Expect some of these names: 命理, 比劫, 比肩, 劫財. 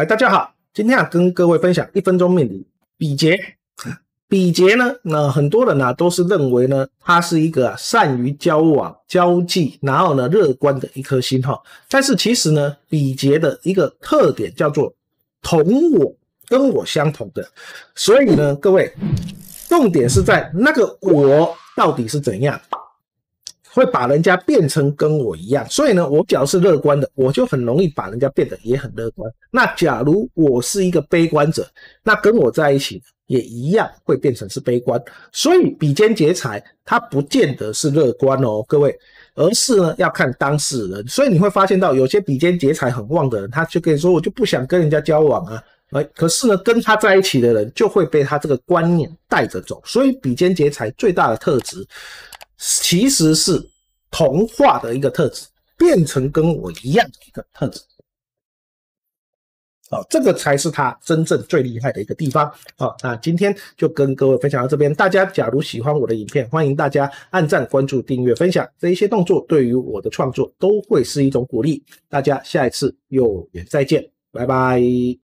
哎，大家好，今天跟各位分享一分钟命理比劫。比劫呢，那很多人都是认为呢，它是一个善于交往、交际，然后呢乐观的一颗心哈。但是其实呢，比劫的一个特点叫做同我，跟我相同的。所以呢，各位，重点是在那个我到底是怎样。 会把人家变成跟我一样，所以呢，我只要是乐观的，我就很容易把人家变得也很乐观。那假如我是一个悲观者，那跟我在一起也一样会变成是悲观。所以比肩劫财，它不见得是乐观哦，各位，而是呢要看当事人。所以你会发现到有些比肩劫财很旺的人，他就跟你说我就不想跟人家交往啊。 可是呢，跟他在一起的人就会被他这个观念带着走，所以比肩劫财最大的特质，其实是同化的一个特质，变成跟我一样的一个特质。好，这个才是他真正最厉害的一个地方。好，那今天就跟各位分享到这边。大家假如喜欢我的影片，欢迎大家按赞、关注、订阅、分享，这一些动作对于我的创作都会是一种鼓励。大家下一次有缘再见，拜拜。